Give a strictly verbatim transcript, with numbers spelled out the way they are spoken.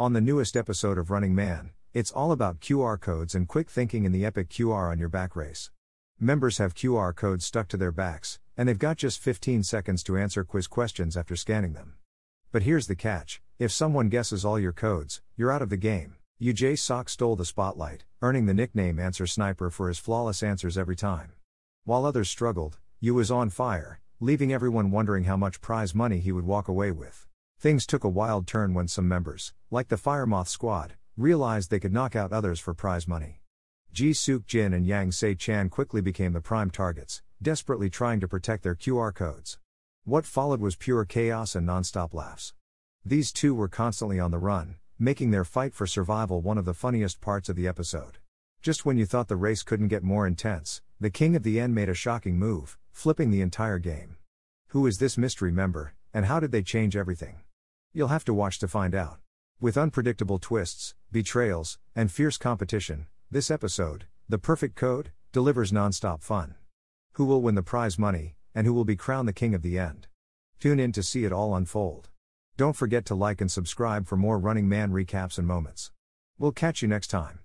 On the newest episode of Running Man, it's all about Q R codes and quick thinking in the epic Q R on your back race. Members have Q R codes stuck to their backs, and they've got just fifteen seconds to answer quiz questions after scanning them. But here's the catch, if someone guesses all your codes, you're out of the game. Yoo Jae-suk stole the spotlight, earning the nickname Answer Sniper for his flawless answers every time. While others struggled, Yoo was on fire, leaving everyone wondering how much prize money he would walk away with. Things took a wild turn when some members, like the Fire Moth Squad, realized they could knock out others for prize money. Ji Suk Jin and Yang Se Chan quickly became the prime targets, desperately trying to protect their Q R codes. What followed was pure chaos and non-stop laughs. These two were constantly on the run, making their fight for survival one of the funniest parts of the episode. Just when you thought the race couldn't get more intense, the King of the End made a shocking move, flipping the entire game. Who is this mystery member, and how did they change everything? You'll have to watch to find out. With unpredictable twists, betrayals, and fierce competition, this episode, The Perfect Code, delivers non-stop fun. Who will win the prize money, and who will be crowned the King of the End? Tune in to see it all unfold. Don't forget to like and subscribe for more Running Man recaps and moments. We'll catch you next time.